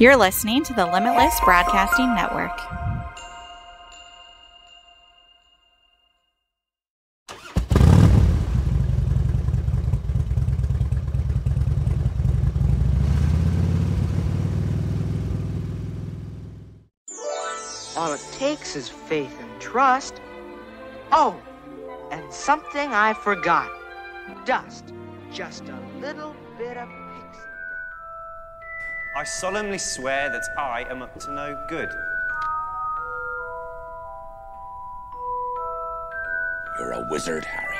You're listening to the Limitless Broadcasting Network. All it takes is faith and trust. Oh, and something I forgot. Dust. Just a little bit of pixie dust. I solemnly swear that I am up to no good. You're a wizard, Harry.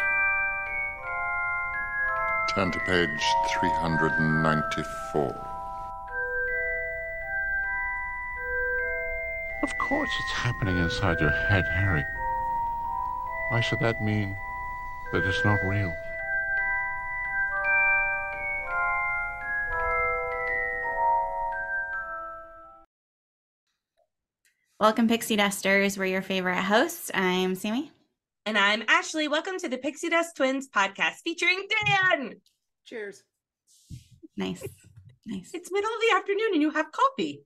Turn to page 394. Of course it's happening inside your head, Harry. Why should that mean that it's not real? Welcome, Pixie Dusters. We're your favorite hosts. I'm Sammy. And I'm Ashley. Welcome to the Pixie Dust Twins podcast featuring Dan. Cheers. Nice. Nice. It's middle of the afternoon and you have coffee.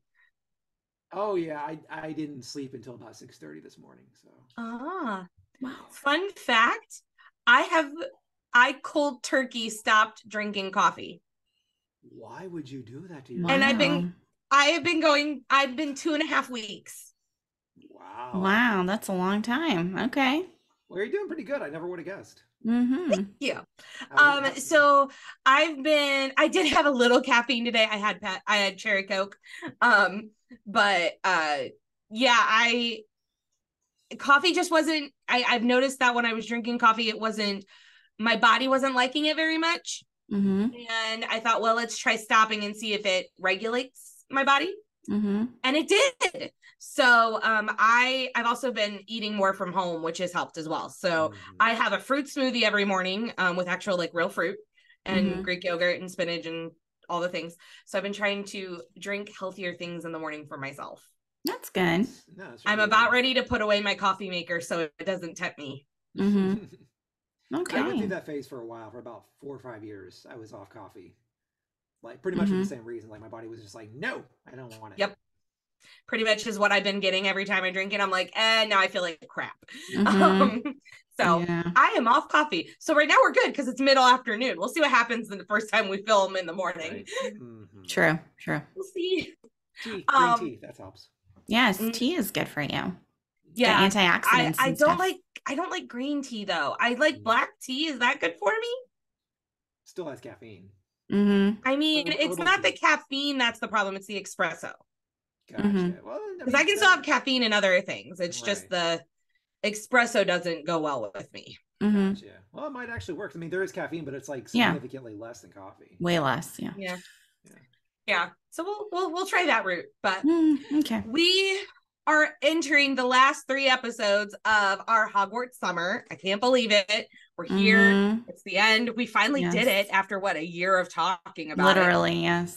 Oh, yeah. I didn't sleep until about 6:30 this morning. So. Ah. Wow. Fun fact, I cold turkey stopped drinking coffee. Why would you do that to yourself? Wow. And I've been 2.5 weeks. Wow. Wow, that's a long time. Okay. Well, you're doing pretty good. I never would have guessed. Mm-hmm. Thank you. So I did have a little caffeine today. I had cherry Coke. Coffee just wasn't, I've noticed that when I was drinking coffee, my body wasn't liking it very much. Mm-hmm. And I thought, well, let's try stopping and see if it regulates my body. Mm-hmm. And it did. So I've also been eating more from home, which has helped as well. So mm-hmm. I have a fruit smoothie every morning with actual like real fruit and mm-hmm. Greek yogurt and spinach and all the things. So I've been trying to drink healthier things in the morning for myself. That's good. No, that's really I'm about good. Ready to put away my coffee maker so it doesn't tempt me. Mm-hmm. Okay. I went through that phase for a while. For about 4 or 5 years, I was off coffee. Like pretty much mm-hmm. for the same reason. Like my body was just like, no, I don't want it. Yep. Pretty much is what I've been getting every time I drink it. I'm like, now I feel like crap. Mm-hmm. I am off coffee. So right now we're good because it's middle afternoon. We'll see what happens the first time we film in the morning. Right. Mm-hmm. True, true. We'll see. Tea, green tea, that helps. Yes, tea is good for you. Yeah, the antioxidants. I don't like green tea though. I like black tea. Is that good for me? Still has caffeine. Mm-hmm. I mean, it's not the caffeine that's the problem. It's the espresso. Gotcha. Mm-hmm. Well, because I can still have caffeine in other things. It's right. Just the espresso doesn't go well with me. Mm-hmm. Gotcha. Well, it might actually work. I mean, there is caffeine, but it's like significantly less than coffee. Way less. Yeah. Yeah. Yeah, so we'll try that route, but okay. We are entering the last 3 episodes of our Hogwarts summer. I can't believe it. We're here. Mm-hmm. It's the end. We finally did it after what, a year of talking about it. Literally, yes.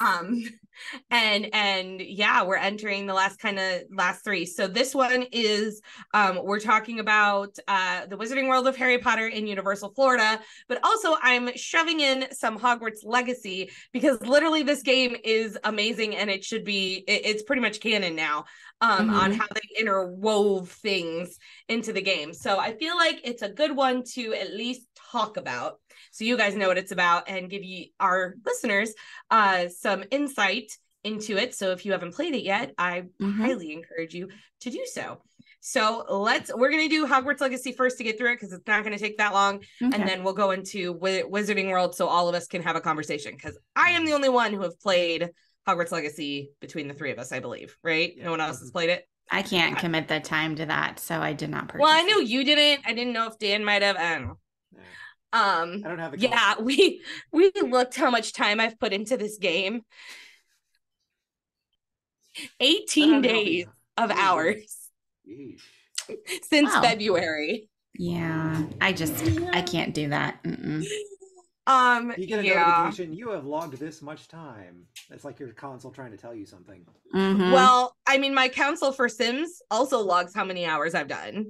We're entering the last 3. So this one is we're talking about the Wizarding World of Harry Potter in Universal, Florida, but also I'm shoving in some Hogwarts Legacy because literally this game is amazing and it should be it's pretty much canon now on how they interwove things into the game. So I feel like it's a good one to at least talk about so you guys know what it's about and give you our listeners some insight into it. So if you haven't played it yet, I highly encourage you to do so. So we're going to do Hogwarts Legacy first to get through it because it's not going to take that long. Okay. And then we'll go into Wizarding World so all of us can have a conversation because I am the only one who have played Hogwarts Legacy between the 3 of us, I believe, right? Yeah. No one else has played it? I can't commit the time to that, so I did not purchase. Well, I knew you didn't. I didn't know if Dan might have. I don't know. I don't have a we looked how much time I've put into this game. 18 days of hours. Jeez. Since February. Yeah, I can't do that. Mm-mm. You get a notification, you have logged this much time. That's like your console trying to tell you something. Mm-hmm. Well, I mean, my console for Sims also logs how many hours I've done.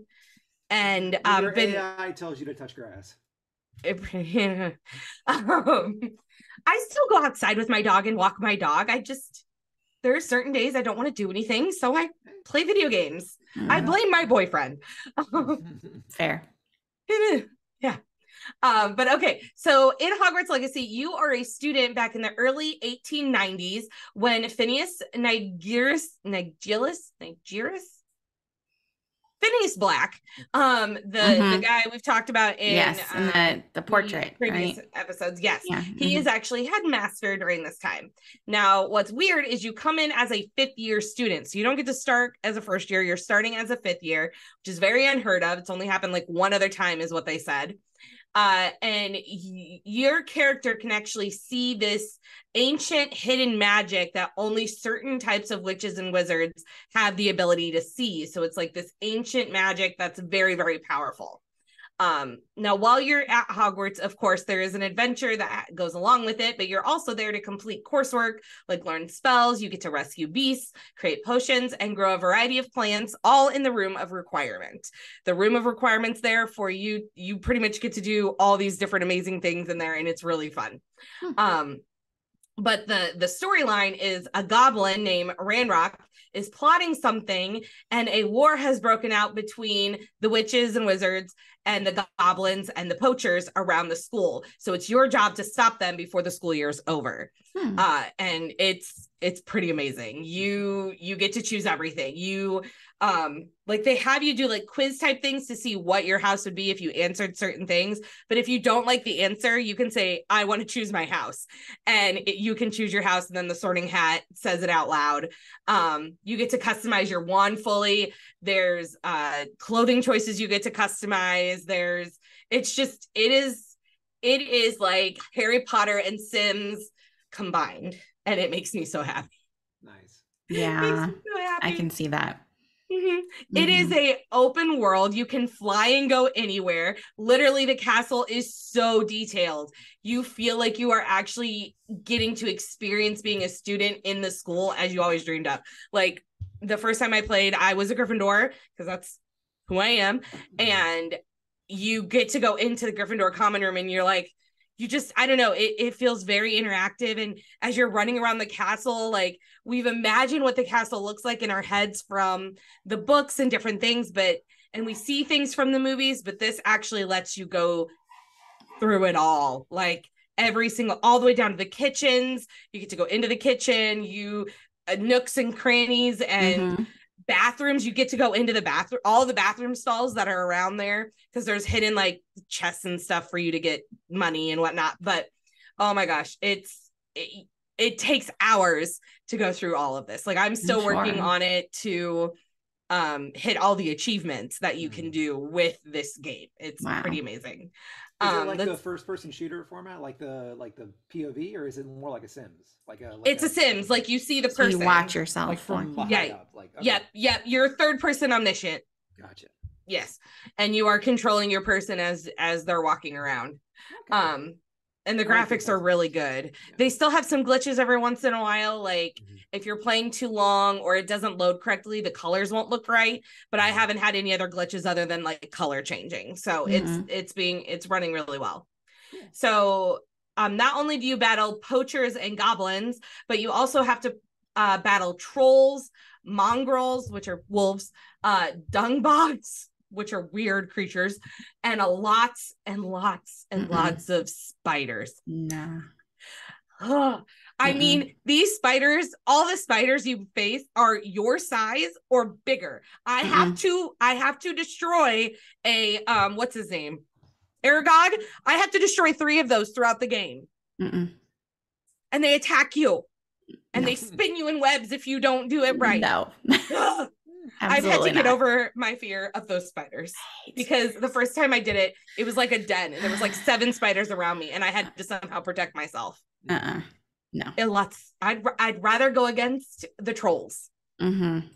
And your AI tells you to touch grass. I still go outside with my dog and walk my dog. there are certain days I don't want to do anything, so I play video games. Mm. I blame my boyfriend. Fair. Yeah. But okay, so in Hogwarts Legacy, you are a student back in the early 1890s when Phineas Phineas Black, the guy we've talked about in, the portrait, previous episodes. Yes. Yeah. He is actually headmaster during this time. Now, what's weird is you come in as a fifth year student. So you don't get to start as a first year. You're starting as a fifth year, which is very unheard of. It's only happened like one other time is what they said. And your character can actually see this ancient hidden magic that only certain types of witches and wizards have the ability to see. So it's like this ancient magic that's very, very powerful. Now, while you're at Hogwarts, of course, there is an adventure that goes along with it, but you're also there to complete coursework, like learn spells, you get to rescue beasts, create potions, and grow a variety of plants, all in the Room of Requirement. The Room of Requirement's there for you. You pretty much get to do all these different amazing things in there, and it's really fun. But the storyline is a goblin named Ranrok is plotting something, and a war has broken out between the witches and wizards and the goblins and the poachers around the school. So it's your job to stop them before the school year's over. And it's pretty amazing. You get to choose everything. You like they have you do like quiz type things to see what your house would be if you answered certain things. But if you don't like the answer, you can say, I want to choose my house, and you can choose your house. And then the Sorting Hat says it out loud. You get to customize your wand fully. There's clothing choices you get to customize. There's, it's just, it is like Harry Potter and Sims combined. And it makes me so happy. Nice. Yeah. It makes me so happy. I can see that. It is a open world. You can fly and go anywhere. Literally, the castle is so detailed. You feel like you are actually getting to experience being a student in the school as you always dreamed of. Like the first time I played, I was a Gryffindor because that's who I am. And you get to go into the Gryffindor common room and you're like, you just, I don't know, it feels very interactive. And as you're running around the castle, like we've imagined what the castle looks like in our heads from the books and different things, and we see things from the movies, but this actually lets you go through it all. Like all the way down to the kitchens. You get to go into the kitchen, nooks and crannies and bathrooms. You get to go into the bathroom, all the bathroom stalls that are around there, because there's hidden like chests and stuff for you to get money and whatnot. But oh my gosh, it takes hours to go through all of this. Like I'm still working on it to hit all the achievements that you can do with this game. It's pretty amazing. Is it like the first-person shooter format, like the POV, or is it more like a Sims? It's a Sims. Like you see the person, so you watch yourself. Like from behind up. Like, okay. Yep. You're third-person omniscient. Gotcha. Yes, and you are controlling your person as they're walking around. Okay. And the graphics are really good. Yeah. They still have some glitches every once in a while. Like if you're playing too long or it doesn't load correctly, the colors won't look right. But I haven't had any other glitches other than like color changing. So it's running really well. Yeah. So not only do you battle poachers and goblins, but you also have to battle trolls, mongrels, which are wolves, dung bogs, which are weird creatures, and lots and lots of spiders. I mean, these spiders, all the spiders you face are your size or bigger. I have to destroy a Aragog. I have to destroy 3 of those throughout the game. And they attack you and they spin you in webs if you don't do it right. Absolutely. I've had to get over my fear of those spiders because the first time I did it, it was like a den and there was like 7 spiders around me and I had to somehow protect myself. No. I'd rather go against the trolls. Let's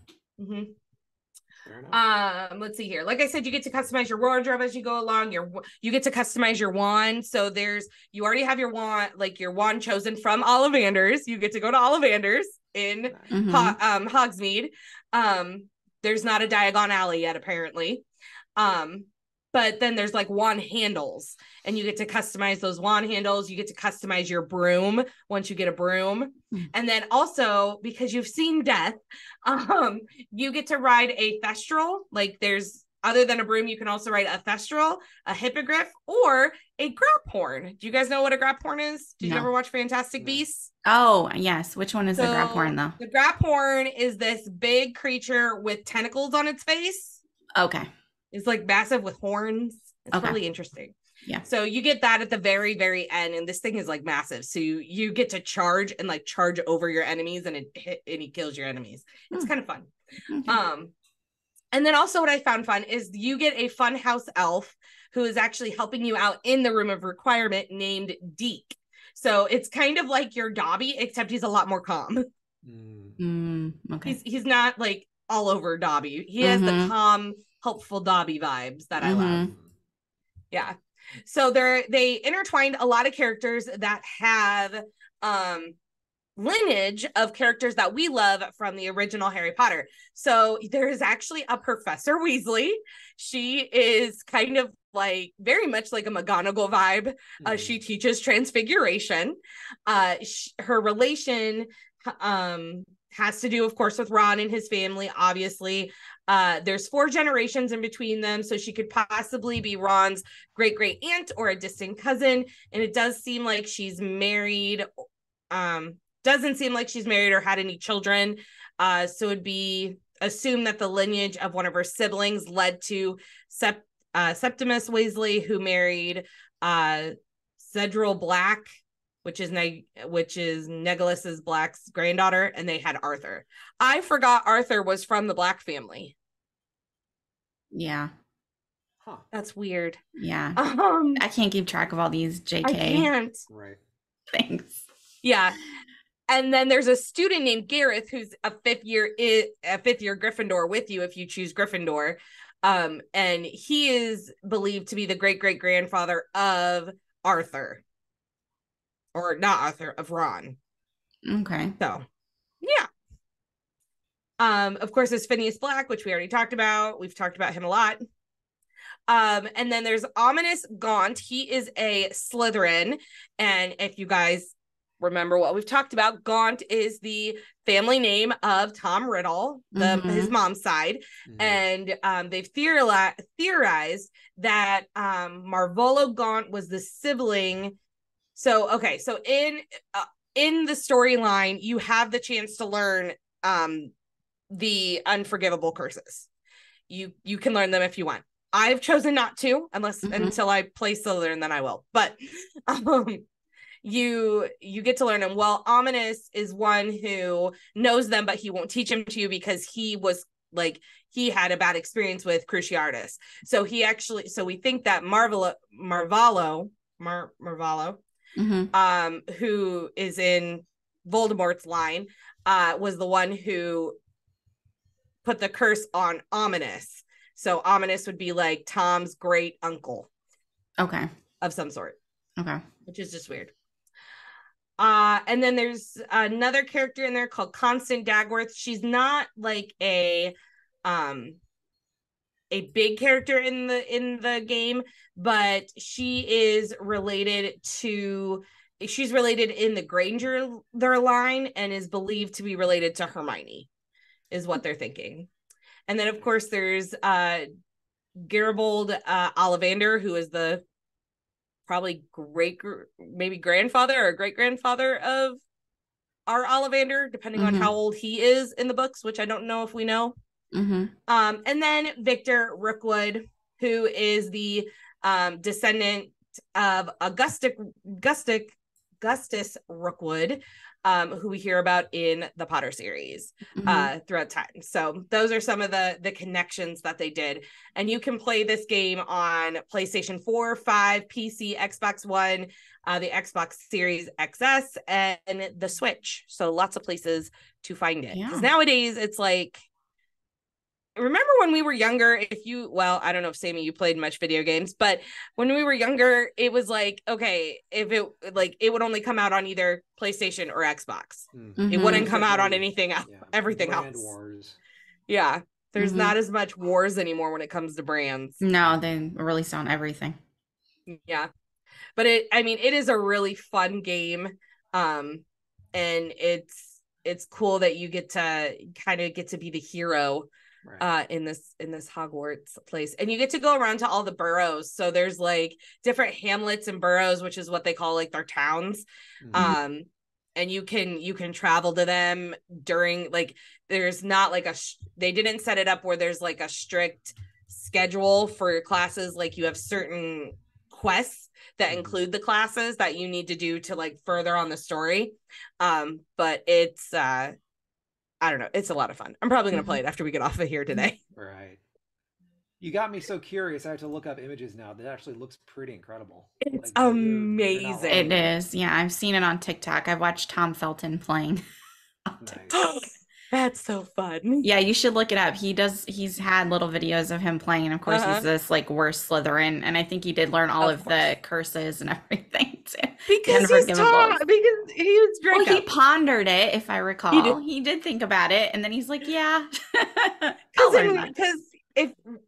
see here. Like I said, you get to customize your wardrobe as you go along. You get to customize your wand. So you already have your wand, like your wand chosen from Ollivander's. You get to go to Ollivander's in Hogsmeade. There's not a Diagon Alley yet, apparently. But then there's like wand handles, and you get to customize those wand handles. You get to customize your broom once you get a broom. And then also, because you've seen death, you get to ride a Thestral. Like, there's, other than a broom, you can also ride a Thestral, a Hippogriff, or a Graphorn. Do you guys know what a Graphorn is? Did you ever watch Fantastic Beasts? Oh, yes. Which one is the Graphorn, though? The Graphorn is this big creature with tentacles on its face. Okay. It's like massive with horns. It's really interesting. Yeah. So you get that at the very, very end. And this thing is like massive. So you get to charge and like charge over your enemies, and it kills your enemies. It's kind of fun. Okay. And then also what I found fun is you get a fun house elf who is actually helping you out in the room of requirement, named Deke. So it's kind of like your Dobby, except he's a lot more calm. Okay. He's not like all over Dobby. He has the calm, helpful Dobby vibes that I love. Yeah. So they intertwined a lot of characters that have lineage of characters that we love from the original Harry Potter. So there is actually a Professor Weasley. She is kind of like very much like a McGonagall vibe. She teaches Transfiguration. Her relation has to do, of course, with Ron and his family, obviously. There's 4 generations in between them, so she could possibly be Ron's great-great aunt or a distant cousin. And it does seem like she's married. Doesn't seem like she's married or had any children. So it'd be assumed that the lineage of one of her siblings led to Septimus Weasley, who married Cedril Black, which is Nicholas Black's granddaughter, and they had Arthur. I forgot Arthur was from the Black family. Yeah. Huh. That's weird. Yeah. I can't keep track of all these JK. I can't. Right. Thanks. Yeah. And then there's a student named Gareth, who's a fifth year Gryffindor with you if you choose Gryffindor. And he is believed to be the great-great-grandfather of Arthur. Or not Arthur, of Ron. Okay. So, yeah. Of course, there's Phineas Black, which we already talked about. We've talked about him a lot. And then there's Ominous Gaunt. He is a Slytherin. And if you guys remember what we've talked about, Gaunt is the family name of Tom Riddle, his mom's side. And they've theorized that Marvolo Gaunt was the sibling. So, okay. So in the storyline, you have the chance to learn the unforgivable curses. You can learn them if you want. I've chosen not to, unless until I play Slytherin, then I will. But you get to learn them. Well, Ominous is one who knows them, but he won't teach them to you because he had a bad experience with Cruciatus. So we think that Marvolo, who is in Voldemort's line, was the one who put the curse on Ominous. So Ominous would be like Tom's great uncle. Okay. Of some sort. Okay. Which is just weird. And then there's another character in there called Constant Dagworth. She's not like a big character in the game, but she's related in the Granger their line, and is believed to be related to Hermione, is what they're thinking. And then of course there's Garibold Ollivander, who is the probably grandfather or great grandfather of our Ollivander, depending on how old he is in the books, which I don't know if we know. And then Victor Rookwood, who is the descendant of Augustus Rookwood, who we hear about in the Potter series throughout time. So those are some of the connections that they did. And you can play this game on PlayStation 4, 5, PC, Xbox One, the Xbox Series XS, and the Switch. So lots of places to find it. Because nowadays it's like, remember when we were younger, I don't know if Sammy, you played much video games, but when we were younger, it was like, okay, it would only come out on either PlayStation or Xbox. It wouldn't come out on anything else, everything else. Wars. Yeah. There's not as much wars anymore when it comes to brands. No, they released on everything. Yeah. But it is a really fun game. And it's cool that you get to be the hero, right, in this Hogwarts place. And you get to go around to all the boroughs. So there's like different hamlets and boroughs, which is what they call like their towns. And you can travel to them during, like, there's not like they didn't set it up where there's like a strict schedule for your classes. Like, you have certain quests that include the classes that you need to do to like further on the story. But it's, I don't know. It's a lot of fun. I'm probably going to play it after we get off of here today. Right. You got me so curious. I have to look up images now. That actually looks pretty incredible. It's like, amazing. It is. Yeah, I've seen it on TikTok. I've watched Tom Felton playing on TikTok. That's so fun. Yeah, you should look it up. He's had little videos of him playing, and of course he's this like worst Slytherin, and I think he did learn all of the curses and everything too. Because he was Draco. Well, he pondered it, if I recall. He did think about it, and then he's like, yeah. Because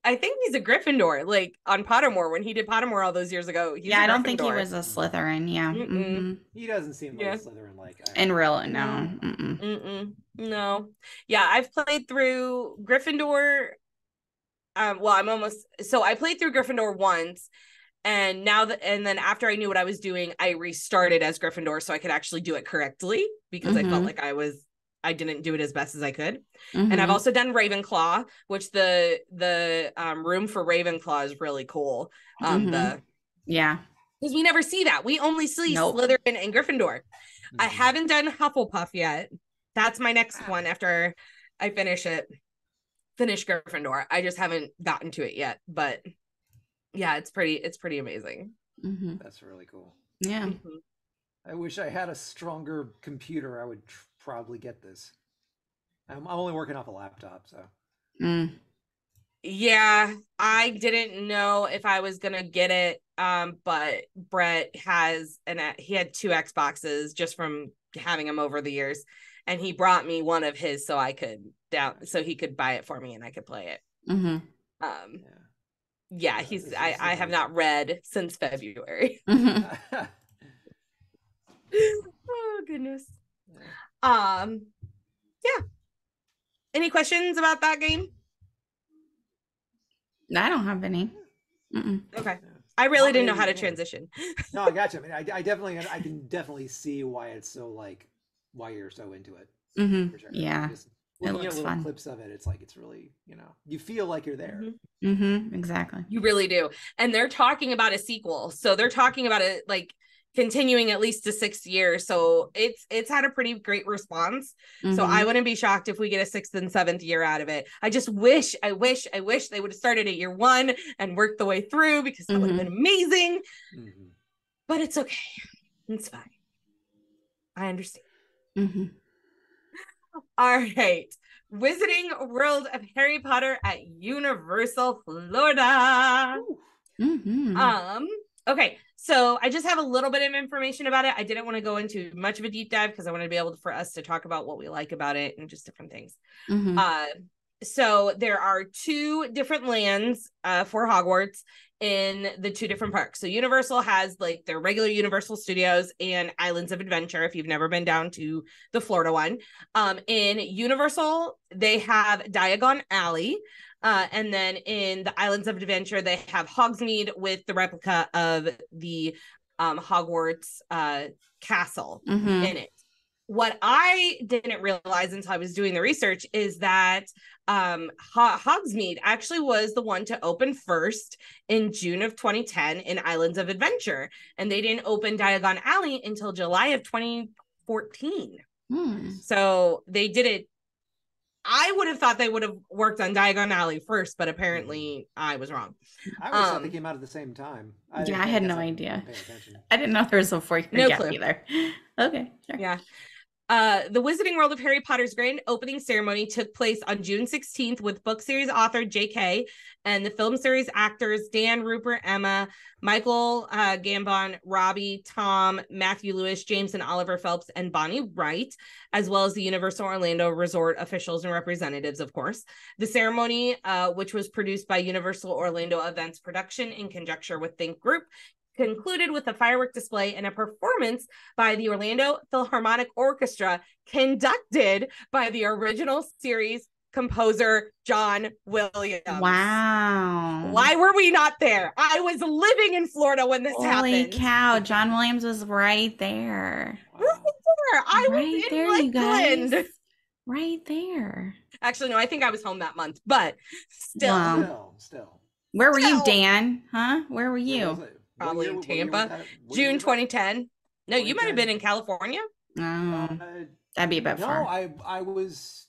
I think he's a Gryffindor, like on Pottermore, when he did Pottermore all those years ago. Yeah, I don't think he was a Slytherin. Yeah. Mm-mm. He doesn't seem like a Slytherin, like in real. No. Mm-mm. Mm-mm. No. Yeah, I've played through Gryffindor. I played through Gryffindor once, and then after I knew what I was doing, I restarted as Gryffindor so I could actually do it correctly, because I felt like I didn't do it as best as I could. Mm-hmm. And I've also done Ravenclaw, which the room for Ravenclaw is really cool. Because we never see that. We only see Slytherin and Gryffindor. Mm-hmm. I haven't done Hufflepuff yet. That's my next one after I finish Gryffindor. I just haven't gotten to it yet, but yeah, it's pretty amazing. Mm-hmm. That's really cool. Yeah. Mm-hmm. I wish I had a stronger computer. I would probably get this. I'm only working off a laptop, so yeah, I didn't know if I was gonna get it, but Brett had two Xboxes just from having them over the years, and he brought me one of his so I could so he could buy it for me and I could play it. Yeah, he's I have not read since February. Oh goodness. Yeah. Any questions about that game? I don't have any. Mm-mm. Okay. I really didn't know how to transition. No, I got you. I mean, I can definitely see why it's so like, why you're so into it. Mm-hmm. For sure. Yeah. Just looking at little clips of it, it's like, it's really, you feel like you're there. Mm-hmm. Exactly. You really do. And they're talking about a sequel. So they're talking about it, like, continuing at least to 6 years, so it's had a pretty great response. So I wouldn't be shocked if we get a 6th and 7th year out of it. I just wish they would have started at year 1 and worked the way through, because that would have been amazing. But it's okay, it's fine, I understand. All right, Wizarding World of Harry Potter at Universal Florida. Okay, so I just have a little bit of information about it. I didn't want to go into much of a deep dive because I wanted to be able for us to talk about what we like about it and just different things. So there are two different lands for Hogwarts in the two different parks. So Universal has like their regular Universal Studios and Islands of Adventure, if you've never been down to the Florida one. In Universal, they have Diagon Alley. And then in the Islands of Adventure, they have Hogsmeade with the replica of the Hogwarts castle in it. What I didn't realize until I was doing the research is that Hogsmeade actually was the one to open first in June of 2010 in Islands of Adventure. And they didn't open Diagon Alley until July of 2014. So they did it. I would have thought they would have worked on Diagon Alley first, but apparently I was wrong. I always thought they came out at the same time. I had no idea. I didn't know there was a 4-year gap either. Okay. Sure. Yeah. The Wizarding World of Harry Potter's grand opening ceremony took place on June 16th with book series author JK and the film series actors Dan, Rupert, Emma, Michael Gambon, Robbie, Tom, Matthew Lewis, James, and Oliver Phelps, and Bonnie Wright, as well as the Universal Orlando Resort officials and representatives, of course. The ceremony, which was produced by Universal Orlando Events Production in conjunction with Think Group, concluded with a firework display and a performance by the Orlando Philharmonic Orchestra conducted by the original series composer John Williams. Wow. Why were we not there? I was living in Florida when this happened. Holy cow. John Williams was right there. Right there. I was in Lakeland. You guys. Right there. Actually, no, I think I was home that month, but still. Wow. Still. Where were you, Dan? Huh? Where were you? Probably in Tampa, June 2010. No, you might have been in California. That'd be a bit far. No, I was,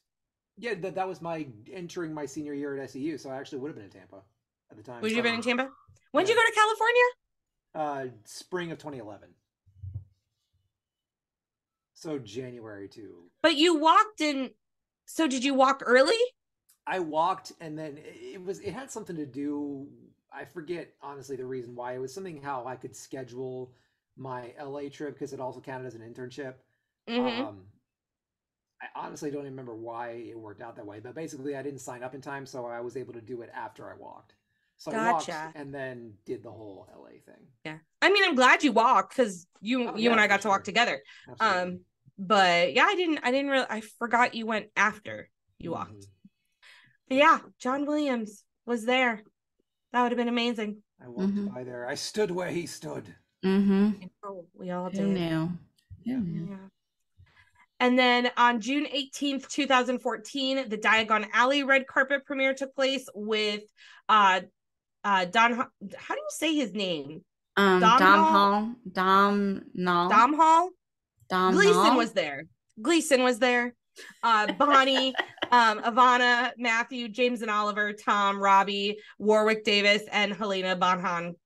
yeah, that was my entering my senior year at SEU, so I actually would have been in Tampa at the time. Would you have been in Tampa? When did you go to California? Spring of 2011. So January too. But you walked in, so did you walk early? I walked, and then it had something to do, I forget, honestly, the reason why. It was something how I could schedule my LA trip because it also counted as an internship. Mm-hmm. I honestly don't remember why it worked out that way, but basically I didn't sign up in time, so I was able to do it after I walked. So gotcha. I walked and then did the whole LA thing. Yeah. I mean, I'm glad you walked because you and I got to walk together. Absolutely. But yeah, I didn't really, I forgot you went after you walked. Mm-hmm. But yeah, John Williams was there. That would have been amazing. I walked by there. I stood where he stood. Mm-hmm. We all do. Yeah. Yeah. And then on June 18th, 2014, the Diagon Alley red carpet premiere took place with Don. How do you say his name? Dom Hall. Gleason was there. Bonnie, Ivana, Matthew, James and Oliver, Tom, Robbie, Warwick Davis, and Helena Bonham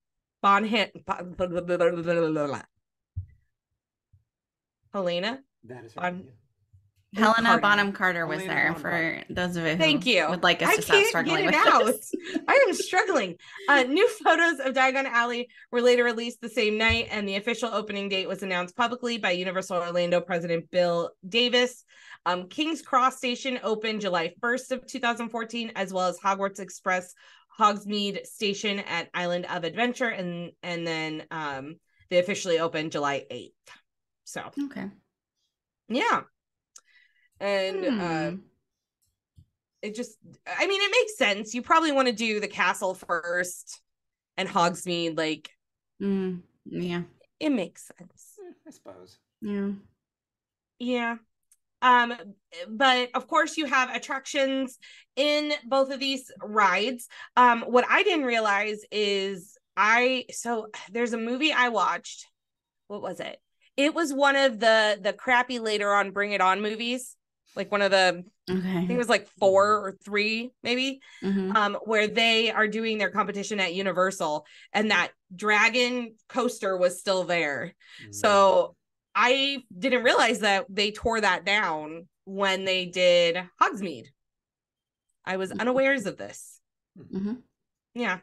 Carter was there for those of you who would like us to stop struggling with this. I am struggling. New photos of Diagon Alley were later released the same night, and the official opening date was announced publicly by Universal Orlando President Bill Davis. King's Cross Station opened July 1st of 2014, as well as Hogwarts Express Hogsmeade Station at Island of Adventure, and then they officially opened July 8th. So okay, yeah. And it just, I mean, it makes sense. You probably want to do the castle first and Hogsmeade, like, yeah, it makes sense. I suppose. Yeah. Yeah. But of course you have attractions in both of these rides. What I didn't realize is so there's a movie I watched. What was it? It was one of the crappy later on Bring It On movies. Like one of the, I think it was like 4 or 3, maybe, where they are doing their competition at Universal and that dragon coaster was still there. Mm-hmm. So I didn't realize that they tore that down when they did Hogsmeade. I was unawares of this. Mm-hmm. Yeah.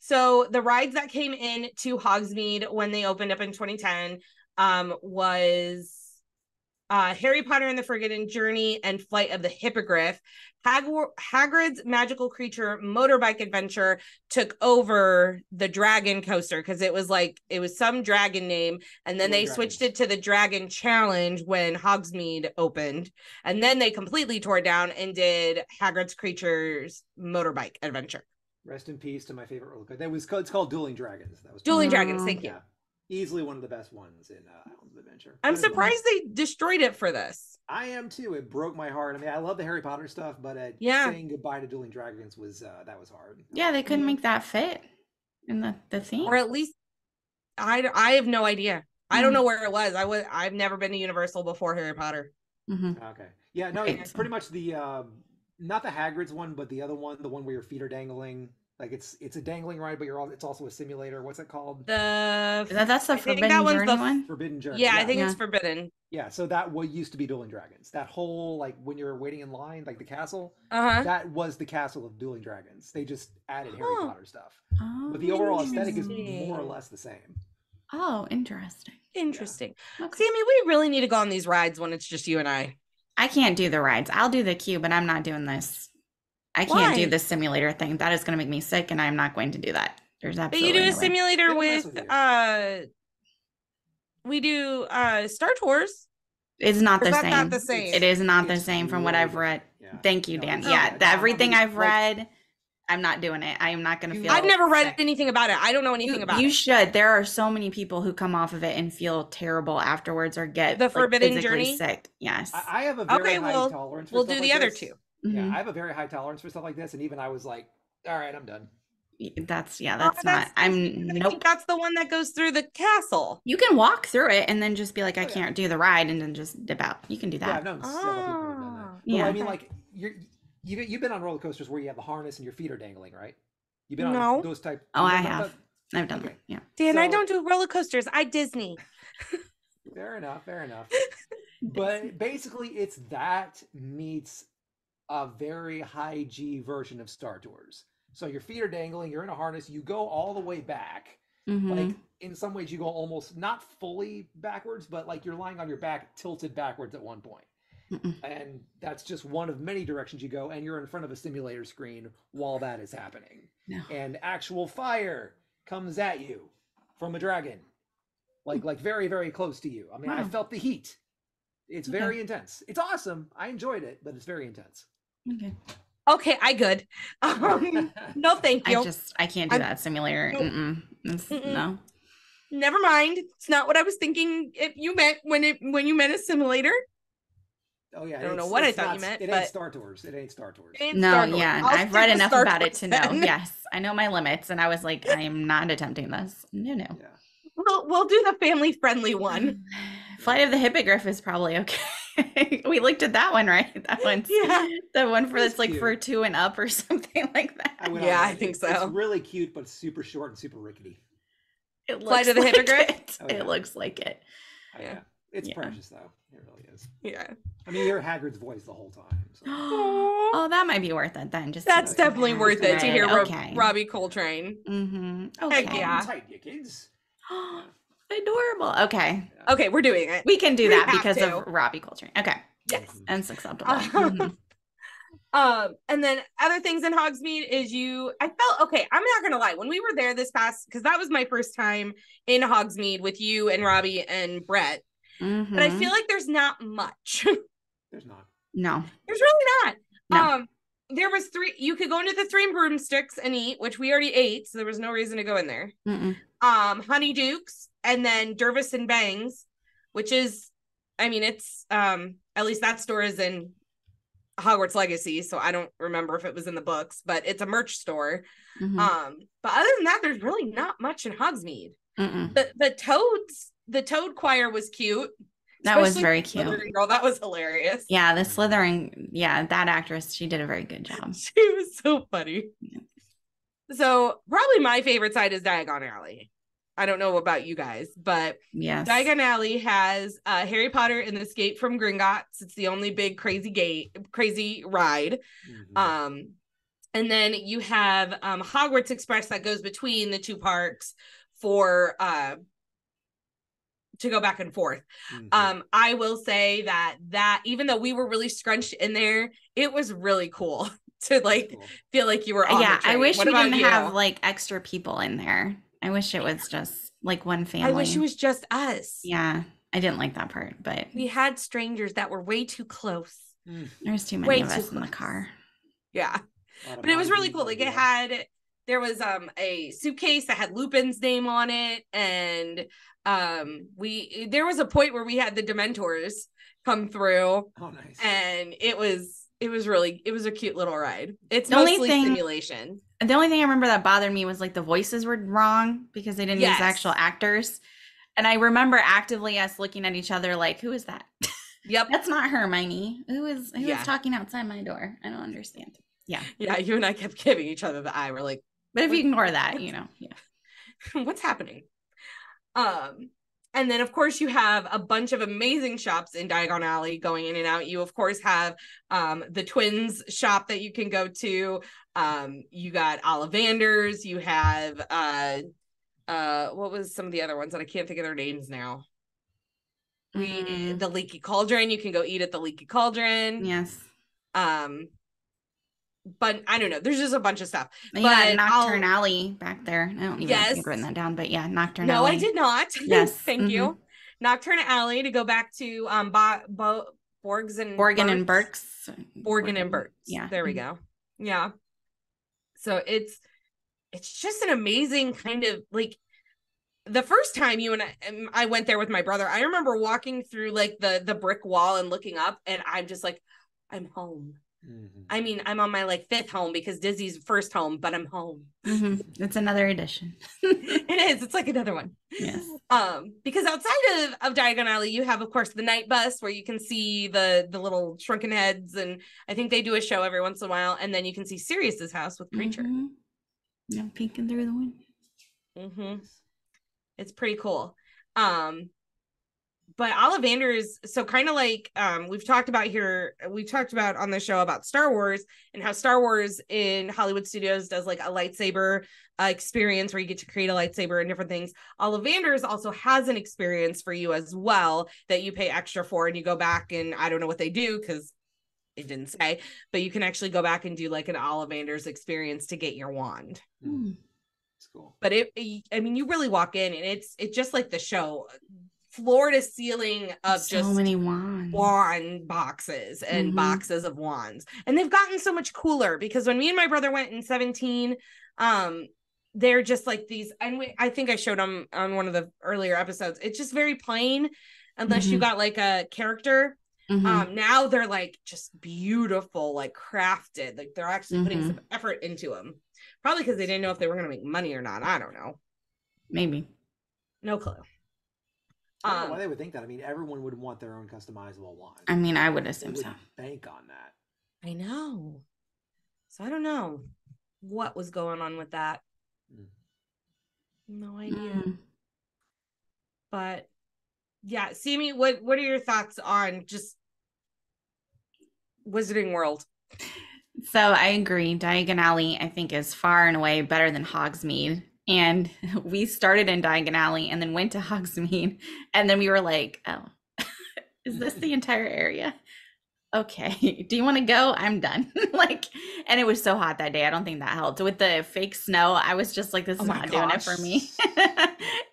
So the rides that came in to Hogsmeade when they opened up in 2010 was Harry Potter and the Forbidden Journey and Flight of the Hippogriff. Hagrid's Magical Creature Motorbike Adventure took over the Dragon Coaster because it was some dragon name, and then they switched it to the Dragon Challenge when Hogsmeade opened, and then they completely tore it down and did Hagrid's Creatures Motorbike Adventure. Rest in peace to my favorite roller coaster. It's called Dueling Dragons. That was Dueling Dragons. Thank you. Yeah. Easily one of the best ones in Islands of Adventure. I'm surprised they destroyed it for this. I am too. It broke my heart. I mean, I love the Harry Potter stuff, but saying goodbye to Dueling Dragons was that was hard. Yeah, they couldn't make that fit in the theme, or at least I have no idea. I don't know where it was. I've never been to Universal before Harry Potter. Mm-hmm. Okay. Yeah. No. It's pretty much the not the Hagrid's one, but the other one, the one where your feet are dangling. Like it's a dangling ride, but it's also a simulator. What's it called? That's the Forbidden Journey one. Forbidden Journey. Yeah, I think it's Forbidden. Yeah, so that what used to be Dueling Dragons. That whole when you're waiting in line, like the castle. That was the castle of Dueling Dragons. They just added Harry Potter stuff, but the overall aesthetic is more or less the same. Oh, interesting. Interesting. Yeah. Okay. Sammy, we really need to go on these rides when it's just you and I. I can't do the rides. I'll do the queue, but I'm not doing this. I can't do the simulator thing. That is going to make me sick, and I'm not going to do that. There's absolutely no way. But you do a simulator with we do Star Tours. It's not the same. Not the same. It is not the same from what I've read. Yeah. Thank you, Dan. Everything I've read, I'm not doing it. I am not going to feel. I've never read anything about it. I don't know anything about it. You should. There are so many people who come off of it and feel terrible afterwards or get the Forbidden Journey sick. Yes. I have a very high tolerance. We'll do the other two. Yeah, I have a very high tolerance for stuff like this, and even I was like, "All right, I'm done." I think that's the one that goes through the castle. You can walk through it and then just be like, "I can't do the ride," and then just dip out. You can do that. Yeah, I've known several people who've done that. Yeah, I mean, like you've been on roller coasters where you have the harness and your feet are dangling, right? You've been on those type. Oh, I have. I've done that. Yeah, Dan, I don't do roller coasters. I Disney. Fair enough. But basically, it's that meets a very high G version of Star Tours. So your feet are dangling, you're in a harness, you go all the way back. Mm-hmm. Like in some ways you go almost not fully backwards, but like you're lying on your back tilted backwards at one point. Mm-mm. And that's just one of many directions you go, and you're in front of a simulator screen while that is happening. No. And actual fire comes at you from a dragon. Like very, very close to you. I mean, wow. I felt the heat. It's very intense. It's awesome. I enjoyed it, but it's very intense. Okay, I good. No, thank you. I can't do that simulator. Nope. No. Never mind. It's not what I was thinking. If you meant when you meant a simulator. Oh yeah, I don't know what I thought you meant. It ain't Star Tours. No, yeah, I've read enough about it to know. Yes, I know my limits, and I was like, I am not attempting this. No. Yeah. We'll do the family friendly one. Flight of the Hippogriff is probably okay. We looked at that one, right? That one's the one for that's like cute. For two and up or something like that. I think so. It's really cute, but it's super short and super rickety. Flight of the Hippogriff? It looks like it. Oh, yeah. It's precious, though. It really is. Yeah. I mean, you hear Hagrid's voice the whole time. So. Oh, that might be worth it then. That's definitely worth it to hear Robbie Coltrane. Mm-hmm. Okay. Heck yeah. Tight, you kids. Adorable. Okay. Yeah. Okay, we're doing it. We can do that because of Robbie Coltrane. Okay. Yes. And it's acceptable. And then other things in Hogsmeade is I'm not gonna lie, when we were there this past, because that was my first time in Hogsmeade with you and Robbie and Brett. Mm-hmm. But I feel like there's not much. There's not. No. There's really not. No. There was three. You could go into the Three Broomsticks and eat, which we already ate, so there was no reason to go in there. Mm-mm. Honey Dukes, and then Dervis and Bangs, which is, I mean, it's at least that store is in Hogwarts Legacy, so I don't remember if it was in the books, but it's a merch store. Mm-hmm. But other than that, there's really not much in Hogsmeade. Mm-mm. The Toad Choir was cute. That was very cute. Girl, that was hilarious. Yeah, the Slytherin. Yeah, that actress, she did a very good job. She was so funny. Yeah. So probably my favorite side is Diagon Alley. I don't know about you guys, but Diagon Alley has Harry Potter and the Escape from Gringotts. It's the only big crazy ride. Mm-hmm. And then you have Hogwarts Express that goes between the two parks for to go back and forth. Mm-hmm. I will say that even though we were really scrunched in there, it was really cool to feel like you were on the train. I wish we didn't have extra people in there. I wish it was just one family. I wish it was just us. Yeah. I didn't like that part, but we had strangers that were way too close. Mm. There was too many of us in the car. Yeah. But it was really cool. Like there was a suitcase that had Lupin's name on it, and there was a point where we had the Dementors come through. Oh, nice. And it was a cute little ride. It's mostly simulation. The only thing I remember that bothered me was the voices were wrong because they didn't use actual actors. And I remember actively us looking at each other like, who is that? Yep. That's not Hermione. Who is talking outside my door? I don't understand. Yeah. Yeah. You and I kept giving each other the eye. We're like, But if you ignore that, you know, yeah. What's happening? And then, of course, you have a bunch of amazing shops in Diagon Alley going in and out. You, of course, have the twins shop that you can go to. You got Ollivander's. You have, what was some of the other ones that I can't think of their names now? The Leaky Cauldron. You can go eat at the Leaky Cauldron. Yes. But I don't know. There's just a bunch of stuff. But yeah, Nocturne Alley back there. I don't even think I've written that down, but yeah, Nocturne Alley. No, I did not. Yes. Thank you. Nocturne Alley, to go back to Borgin and Burkes. Yeah. There we go. Yeah. So it's just an amazing kind of, like, the first time you and I went there with my brother, I remember walking through like the brick wall and looking up, and I'm just like, I'm home. Mm-hmm. I mean, I'm on my like fifth home because Disney's first home, but I'm home. Mm-hmm. It's another edition. It is. It's like another one. Yes. Because outside of Diagon Alley, you have, of course, the night bus where you can see the little shrunken heads, and I think they do a show every once in a while, and then you can see Sirius's house with Kreacher. Mm-hmm. Yeah, peeking through the window. Mm-hmm. It's pretty cool. But Ollivander's, so kind of like we've talked about on the show about Star Wars and how Star Wars in Hollywood Studios does like a lightsaber experience where you get to create a lightsaber and different things. Ollivander's also has an experience for you as well that you pay extra for, and you go back and I don't know what they do because it didn't say, but you can actually go back and do like an Ollivander's experience to get your wand. Mm. It's cool. But I mean, you really walk in and it's just like the show. Floor to ceiling of so just many wands. Wand boxes and boxes of wands, and they've gotten so much cooler because when me and my brother went in 2017, they're just like these, and I think I showed them on one of the earlier episodes. It's just very plain, unless you got like a character. Now they're like just beautiful, like crafted, like they're actually putting some effort into them. Probably because they didn't know if they were going to make money or not. I don't know. Maybe. No clue. I don't know why they would think that. I mean, everyone would want their own customizable wand. I mean, I would assume so. Bank on that. I know. So I don't know what was going on with that. No idea. But yeah, Sammy, what are your thoughts on just Wizarding World? So I agree. Diagon Alley, I think, is far and away better than Hogsmeade. And we started in Diagon Alley and then went to Hogsmeade. And then we were like, oh, is this the entire area? Okay. Do you want to go? I'm done. Like, and it was so hot that day. I don't think that helped. With the fake snow, I was just like, this is not doing it for me.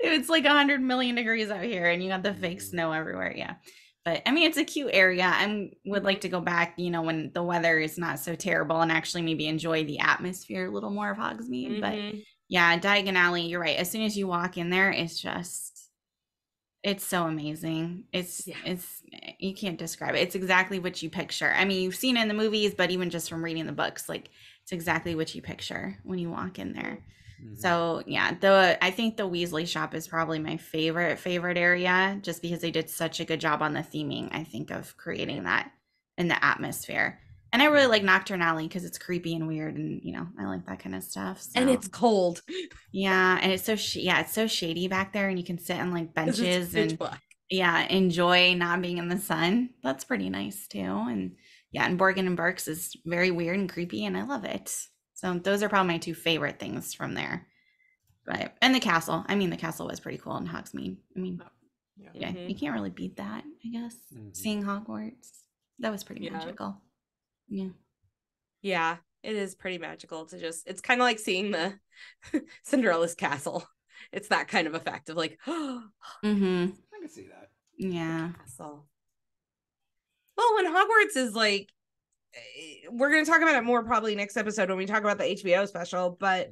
It's like 100 million degrees out here and you got the fake snow everywhere. Yeah. But I mean, it's a cute area. I would like to go back, you know, when the weather is not so terrible and actually maybe enjoy the atmosphere a little more of Hogsmeade. But yeah, Diagon Alley, you're right. As soon as you walk in there, it's so amazing. You can't describe it. It's exactly what you picture. I mean, you've seen it in the movies, but even just from reading the books, like it's exactly what you picture when you walk in there. Mm-hmm. So yeah, I think the Weasley shop is probably my favorite area just because they did such a good job on the theming, I think, of creating that in the atmosphere. And I really like Nocturne Alley because it's creepy and weird, and you know, I like that kind of stuff. So. And it's cold. Yeah, and it's so shady back there, and you can sit on like benches and enjoy not being in the sun. That's pretty nice too. And yeah, and Borgin and Burkes is very weird and creepy, and I love it. So those are probably my two favorite things from there. But and the castle. I mean, the castle was pretty cool in Hogsmeade. I mean, you can't really beat that, I guess. Seeing Hogwarts, that was pretty magical. Yeah, it is pretty magical to just, it's kind of like seeing the Cinderella's castle. It's that kind of effect of like, I can see that. Yeah. Castle. Well, when Hogwarts is like, we're going to talk about it more probably next episode when we talk about the HBO special, but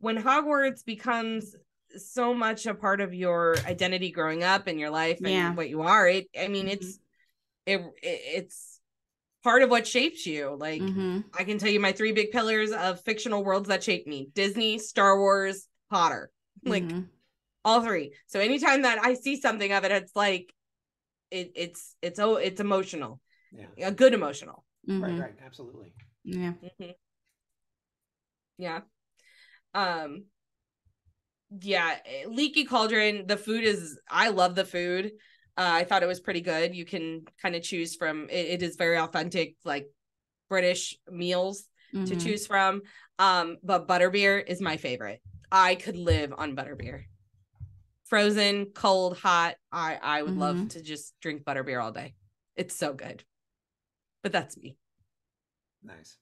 when Hogwarts becomes so much a part of your identity growing up in your life and what you are, it's part of what shapes you. Like I can tell you my three big pillars of fictional worlds that shaped me: Disney, Star Wars, Potter, like all three. So anytime that I see something of it, it's like it's emotional. Yeah. A good emotional. Right, absolutely. Yeah. Yeah. Yeah, Leaky Cauldron, the food is, I love the food. I thought it was pretty good. You can kind of choose from, it is very authentic, like British meals to choose from. But butterbeer is my favorite. I could live on butterbeer. Frozen, cold, hot. I would love to just drink butterbeer all day. It's so good. But that's me. Nice.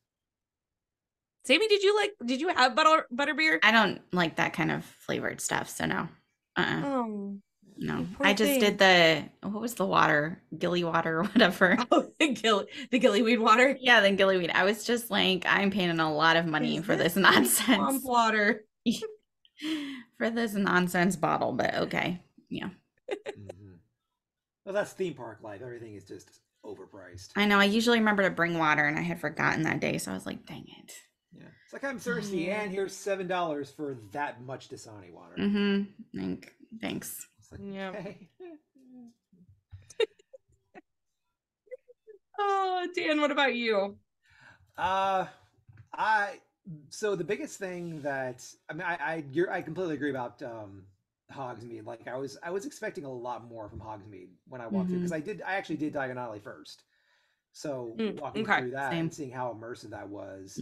Sammy, did you have butterbeer? I don't like that kind of flavored stuff, so no. Oh, no. I just did what was the water? Gilly water or whatever. Oh, the gillyweed water? Yeah, the gillyweed. I was just like, I'm paying a lot of money for this nonsense. Swamp water. For this nonsense bottle, but okay. Yeah. Well, that's theme park life. Everything is just overpriced. I know. I usually remember to bring water, and I had forgotten that day, so I was like, dang it. Yeah, it's like, I'm thirsty, and here's $7 for that much Dasani water. Thanks. Like, yeah. Hey. Oh, Dan, what about you? So the biggest thing that I completely agree about Hogsmeade. Like, I was expecting a lot more from Hogsmeade when I walked through, because I actually did Diagon Alley first. So walking through that and seeing how immersive that was.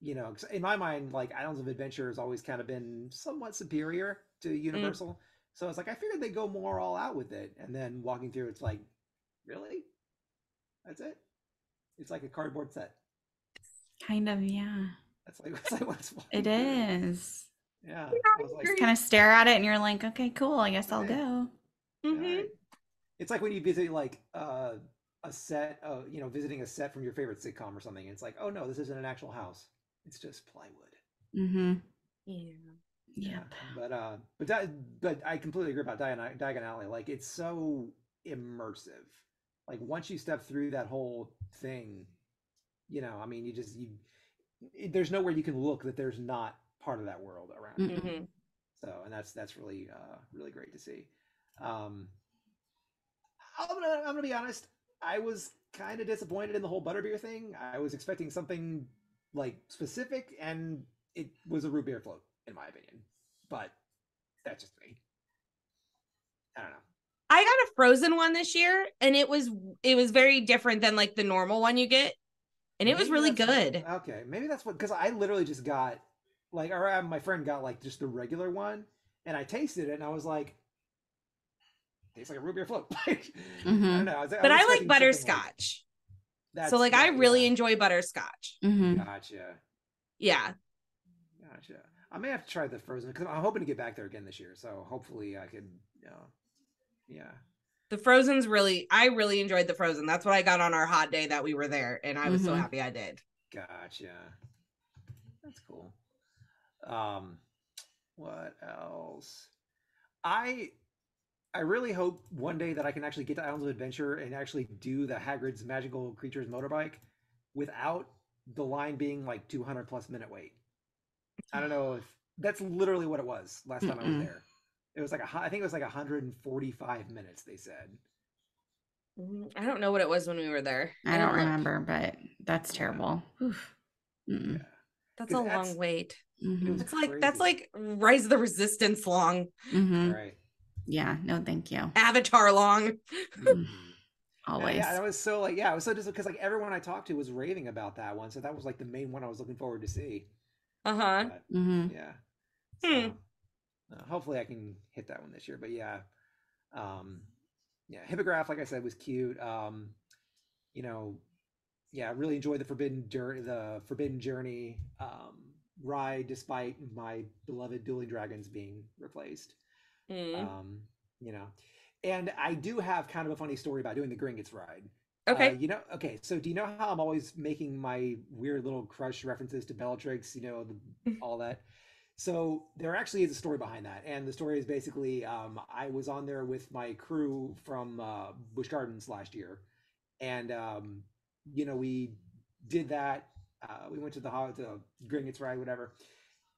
You know, in my mind, like, Islands of Adventure has always kind of been somewhat superior to Universal. So it's like, I figured they go more all out with it. And then walking through, it's like, really? That's it? It's like a cardboard set. Kind of, yeah. That's like what's it is. Yeah. Like, you kind of stare at it and you're like, okay, cool. I guess I'll go. It's like when you visit, like, a set of, you know, visiting a set from your favorite sitcom or something. And it's like, oh, no, this isn't an actual house. It's just plywood. Yeah. But I completely agree about Diagon Alley. Like, it's so immersive. Like, once you step through that whole thing, you know, I mean, there's nowhere you can look that there's not part of that world around. You. So, and that's really, really great to see. I'm gonna be honest. I was kind of disappointed in the whole butterbeer thing. I was expecting something like specific, and it was a root beer float, in my opinion. But that's just me. I don't know. I got a frozen one this year, and it was very different than like the normal one you get, and it was really good. Okay, maybe that's what, because I literally just got like, or my friend got like just the regular one, and I tasted it, and I was like, tastes like a root beer float. I don't know. I like butterscotch. Like, so like, I really enjoy butterscotch. Gotcha. I may have to try the frozen, because I'm hoping to get back there again this year. So hopefully I could, yeah. The frozen's I really enjoyed the frozen. That's what I got on our hot day that we were there. And I was so happy I did. Gotcha. That's cool. What else? I really hope one day that I can actually get to Islands of Adventure and actually do the Hagrid's Magical Creatures Motorbike without the line being like 200 plus minute wait. I don't know if that's literally what it was last time I was there. It was like, I think it was like 145 minutes, they said. I don't know what it was when we were there. I don't remember, but that's terrible. Yeah. That's a long wait. It's like, that's like Rise of the Resistance long. Right. Yeah, no, thank you. Avatar long. Always. Yeah, that was so, like, yeah, I was so disappointed, because like everyone I talked to was raving about that one, so that was like the main one I was looking forward to see. Yeah. So, hopefully I can hit that one this year, but yeah. Yeah, Hippogriff, like I said, was cute. I really enjoyed the Forbidden Journey ride, despite my beloved Dueling Dragons being replaced. And I do have kind of a funny story about doing the Gringotts ride. So do you know how I'm always making my weird little crush references to Bellatrix, you know, all that? So there actually is a story behind that, and the story is basically I was on there with my crew from Busch Gardens last year, and we did that. We went to the Gringotts ride, whatever.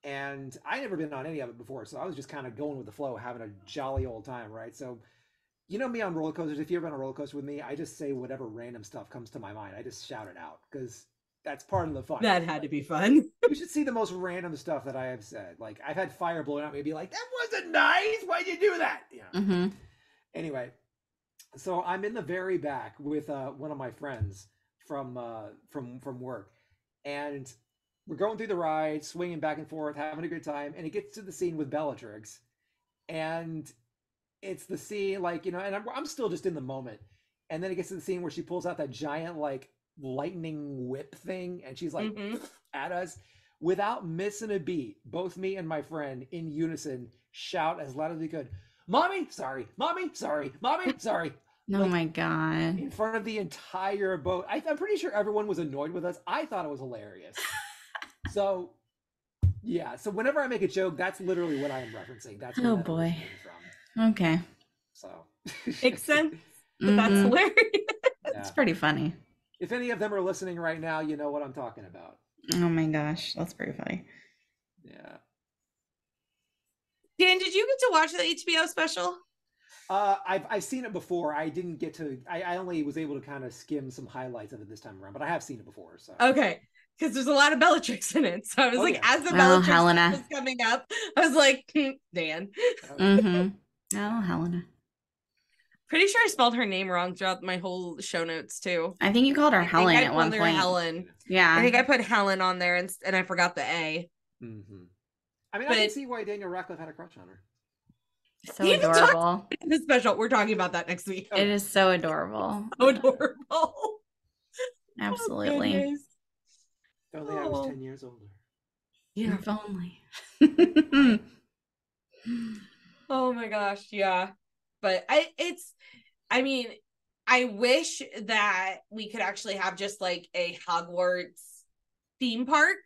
And I never been on any of it before, so I was just kind of going with the flow, having a jolly old time, right? So, you know me on roller coasters. If you've ever been on a roller coaster with me, I just say whatever random stuff comes to my mind. I just shout it out, because That's part of the fun. That had to be fun. You should see the most random stuff that I have said. Like, I've had fire blowing out, maybe like, that wasn't nice. Why'd you do that? You know. Mm-hmm. Anyway, so I'm in the very back with one of my friends from work, and we're going through the ride, swinging back and forth, having a good time, and it gets to the scene with Bellatrix, and it's the scene like, you know, and I'm still just in the moment, and then it gets to the scene where she pulls out that giant like lightning whip thing, and she's like at us without missing a beat. Both me and my friend in unison shout as loud as we could, "Mommy, sorry! Mommy, sorry! Mommy, sorry!" Oh, like, my God. In front of the entire boat. I'm pretty sure everyone was annoyed with us. I thought it was hilarious. So, yeah. So whenever I make a joke, that's literally what I am referencing. That's where boy. From. Okay. So. Makes sense. But that's hilarious. Yeah. It's pretty funny. If any of them are listening right now, you know what I'm talking about. Oh my gosh. That's pretty funny. Yeah. Dan, did you get to watch the HBO special? I've seen it before. I didn't get to, I only was able to kind of skim some highlights of it this time around, but I have seen it before. So. Okay. Because there's a lot of Bellatrix in it. So I was as the Bellatrix was coming up, I was like, Dan. Oh, Helena. Pretty sure I spelled her name wrong throughout my whole show notes too. I think you called her Helen at one point. Helen. Yeah. I think I put Helen on there and I forgot the A. Mm-hmm. I mean, but I can see why Daniel Radcliffe had a crush on her. So adorable. This special, we're talking about that next week. It is so adorable. So adorable. Absolutely. If only I was 10 years older. Yeah. If only. Oh my gosh. Yeah. But I wish that we could actually have just like a Hogwarts theme park.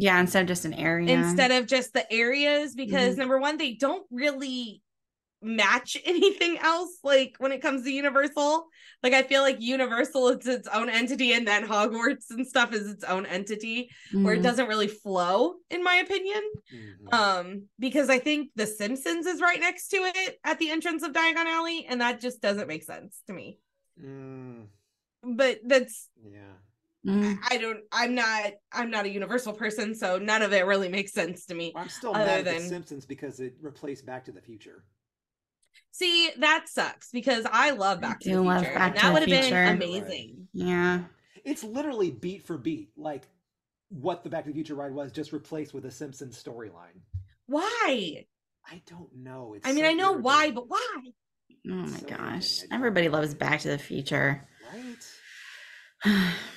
Yeah, instead of just an area. Instead of just the areas, because number one, they don't really match anything else. Like when it comes to Universal, like I feel like Universal is its own entity, and then Hogwarts and stuff is its own entity, where it doesn't really flow, in my opinion. Because I think The Simpsons is right next to it at the entrance of Diagon Alley, and that just doesn't make sense to me. But that's I'm not a Universal person, so none of it really makes sense to me. I'm still mad at The Simpsons because it replaced Back to the Future. See, that sucks because I love Back to the Future. That would have been amazing. Right. Yeah. It's literally beat for beat, like what the Back to the Future ride was, just replaced with a Simpsons storyline. Why? I don't know. It's I know why, but why? Oh my gosh. Everybody loves Back to the Future. Right?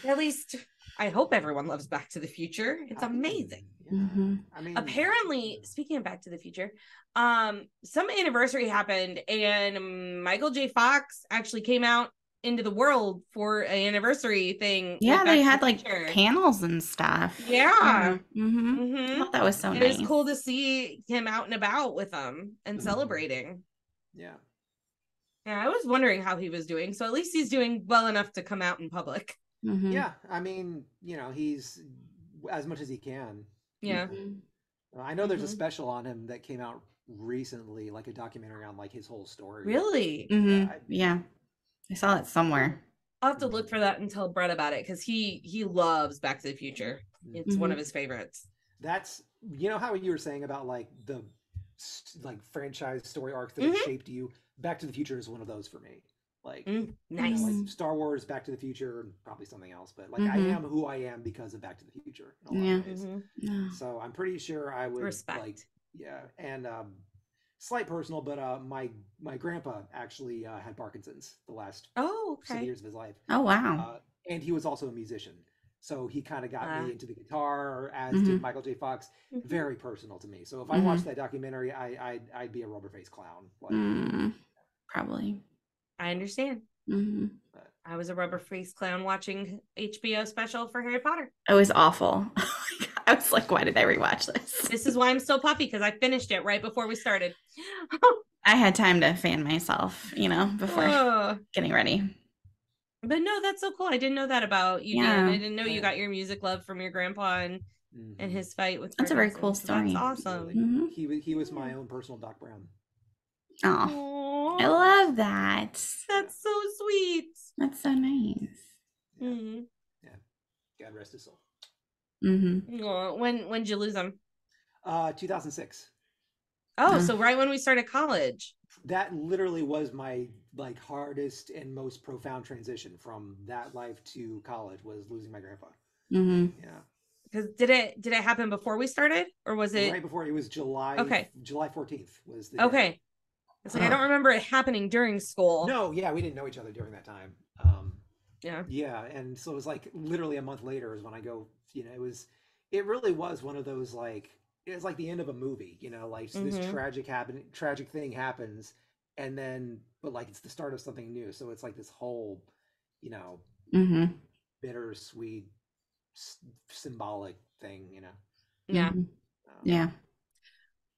At least I hope everyone loves Back to the Future. It's amazing. Yeah. I mean, apparently, speaking of Back to the Future, some anniversary happened, and Michael J. Fox actually came out into the world for an anniversary thing. Yeah, they had like panels and stuff. Yeah. I thought that was so nice. It was cool to see him out and about with them and celebrating. Yeah. Yeah, I was wondering how he was doing. So at least he's doing well enough to come out in public. Yeah, I mean, you know, he's as much as he can. Yeah. I know there's a special on him that came out recently, like a documentary on like his whole story. Really? Yeah. I saw it somewhere. I'll have to look for that and tell Brett about it, because he loves Back to the Future. It's one of his favorites. That's, you know how you were saying about like the franchise story arc that shaped you? Back to the Future is one of those for me. Like, nice. You know, like Star Wars, Back to the Future, and probably something else, but like I am who I am because of Back to the Future in a lot of ways. So I'm pretty sure I would like and slight personal, but my grandpa actually had Parkinson's the last 7 years of his life. Oh wow. And he was also a musician, so he kind of got me into the guitar, as did Michael J. Fox. Very personal to me, so if I watched that documentary, I'd be a rubber-faced clown, like, probably. I understand. I was a rubber-faced clown watching HBO special for Harry Potter. It was awful. I was like, why did I rewatch this? This is why I'm still puffy, because I finished it right before we started. I had time to fan myself, you know, before getting ready. But no, that's so cool. I didn't know that about you, Dan. I didn't know you got your music love from your grandpa and his fight with. That's a very cool story. That's awesome. He was my own personal Doc Brown. Oh, I love that. That's so sweet. That's so nice. Yeah. God rest his soul. Mm-hmm. When did you lose him? 2006. Oh, so right when we started college. That literally was my like hardest and most profound transition from that life to college, was losing my grandpa. Mm-hmm. Yeah. Because did it happen before we started, or was it right before? It was July. Okay. July 14th was the day. It's like I don't remember it happening during school. No, yeah, we didn't know each other during that time. Yeah, and so it was like literally a month later is when I go. You know, it really was one of those, like, it's like the end of a movie. You know, like this tragic thing happens, and then but like it's the start of something new. So it's like this whole, you know, bittersweet symbolic thing, you know.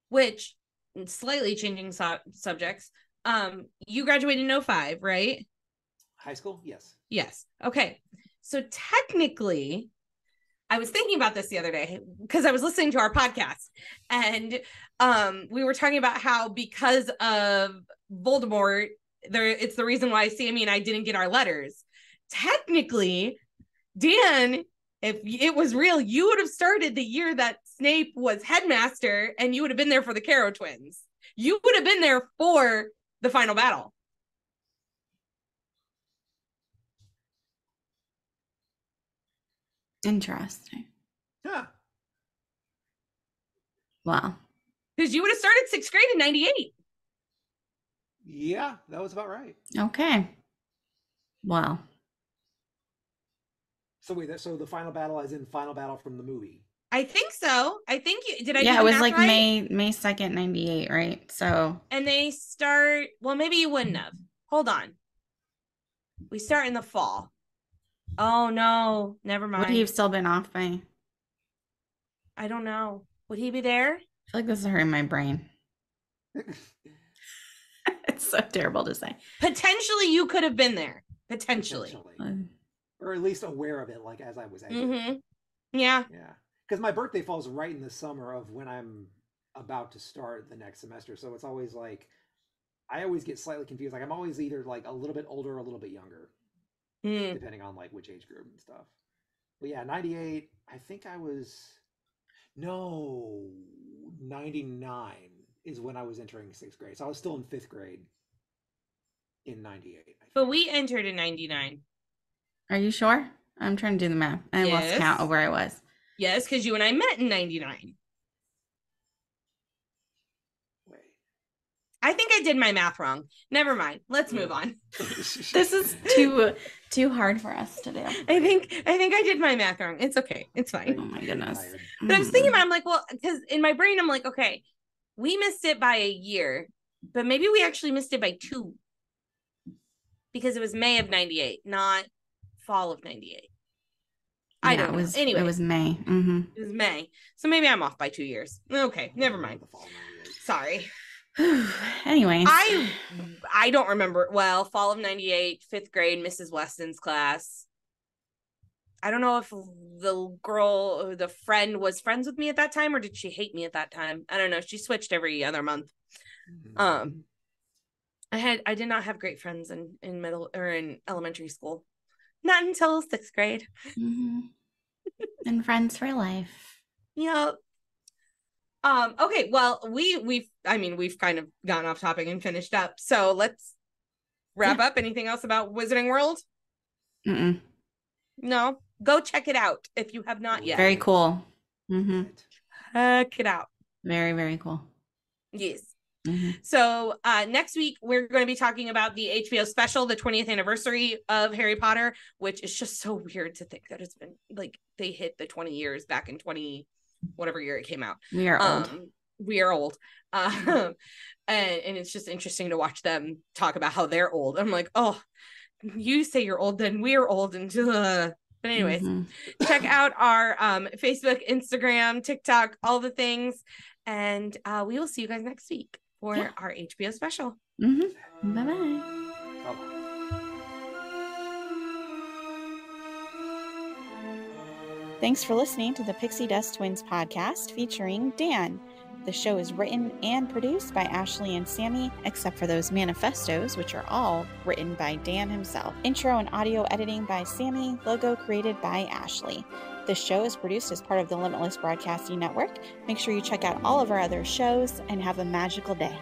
Which, slightly changing subjects, you graduated in 05, right? High school? Yes. Okay, so technically I was thinking about this the other day because I was listening to our podcast, and we were talking about how because of Voldemort, it's the reason why Sammy and I didn't get our letters. Technically, Dan, if it was real, you would have started the year that Snape was headmaster, and you would have been there for the Caro twins. You would have been there for the final battle. Interesting. Yeah. Wow. Because you would have started sixth grade in 98. Yeah, that was about right. Okay. Wow. So wait, so the final battle is in final battle from the movie. I think so. I think you did. Yeah, it was like right? May 2nd, 98, right? So. And they start. Well, maybe you wouldn't have. Hold on. We start in the fall. Oh no, never mind. Would he have still been off by? I don't know. Would he be there? I feel like this is hurting my brain. It's so terrible to say. Potentially, you could have been there. Potentially. Or at least aware of it, like as I was acting. Mm-hmm. Yeah. Because my birthday falls right in the summer of when I'm about to start the next semester, so it's always like I always get slightly confused. Like I'm always either like a little bit older or a little bit younger, depending on like which age group and stuff. But yeah, 98. I think I was 99 is when I was entering sixth grade, so I was still in fifth grade in 98. But we entered in 99. Are you sure? I'm trying to do the math. I lost count of where I was. Yes, because you and I met in 99. Wait. I think I did my math wrong. Never mind. Let's move on. This is too hard for us to do. I think I did my math wrong. It's okay. It's fine. Oh my goodness. But I was thinking about it, I'm like, well, because in my brain, I'm like, okay, we missed it by a year, but maybe we actually missed it by two. Because it was May of 98, not fall of 98. I don't know. Anyway, it was May. Mm-hmm. It was May. So maybe I'm off by 2 years. Okay, never mind. Sorry. Anyway, I don't remember. Well, fall of 98, fifth grade, Mrs. Weston's class. I don't know if the girl or the friend was friends with me at that time, or did she hate me at that time? I don't know. She switched every other month. Mm-hmm. I did not have great friends in middle or in elementary school. Not until sixth grade. Mm-hmm. And friends for life. Yep. Okay. Well, we've kind of gone off topic and finished up. So let's wrap up. Anything else about Wizarding World? Mm-mm. No. Go check it out if you have not yet. Very cool. Mm-hmm. Check it out. Very, very cool. Yes. Mm-hmm. So next week, we're going to be talking about the HBO special, the 20th anniversary of Harry Potter, which is just so weird to think that it's been like they hit the 20 years back in 20, whatever year it came out. We are old. We are old. And it's just interesting to watch them talk about how they're old. I'm like, oh, you say you're old, then we're old. And but anyways, check out our Facebook, Instagram, TikTok, all the things. And we will see you guys next week. Or our HBO special. Mm-hmm. Bye-bye. Bye-bye. Thanks for listening to the Pixie Dust Twins podcast featuring Dan. The show is written and produced by Ashley and Sammy, except for those manifestos, which are all written by Dan himself. Intro and audio editing by Sammy, logo created by Ashley. This show is produced as part of the Limitless Broadcasting Network. Make sure you check out all of our other shows and have a magical day.